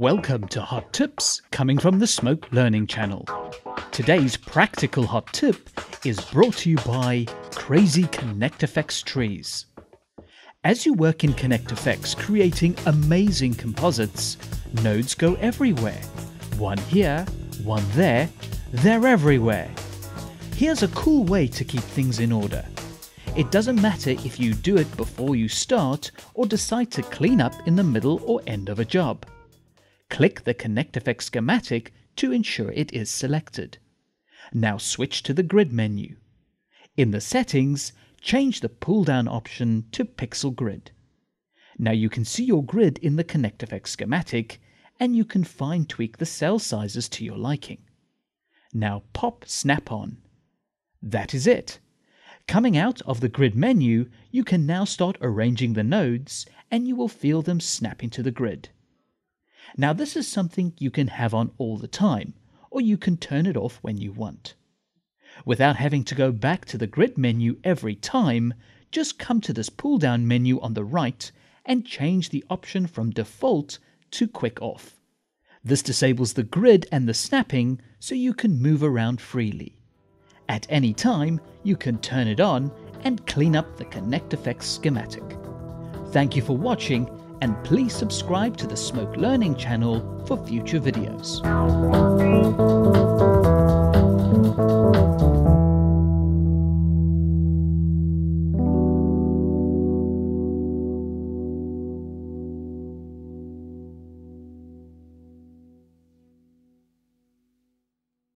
Welcome to Hot Tips coming from the Smoke Learning Channel. Today's practical hot tip is brought to you by Crazy ConnectFX Trees. As you work in ConnectFX creating amazing composites, nodes go everywhere. One here, one there, they're everywhere. Here's a cool way to keep things in order. It doesn't matter if you do it before you start or decide to clean up in the middle or end of a job. Click the ConnectFX schematic to ensure it is selected. Now switch to the Grid menu. In the settings, change the pull-down option to Pixel Grid. Now you can see your grid in the ConnectFX schematic, and you can fine-tweak the cell sizes to your liking. Now pop Snap on. That is it. Coming out of the Grid menu, you can now start arranging the nodes and you will feel them snap into the grid. Now this is something you can have on all the time, or you can turn it off when you want. Without having to go back to the Grid menu every time, just come to this pull-down menu on the right and change the option from default to quick off. This disables the grid and the snapping so you can move around freely. At any time, you can turn it on and clean up the ConnectFX schematic. Thank you for watching, and please subscribe to the Smoke Learning Channel for future videos.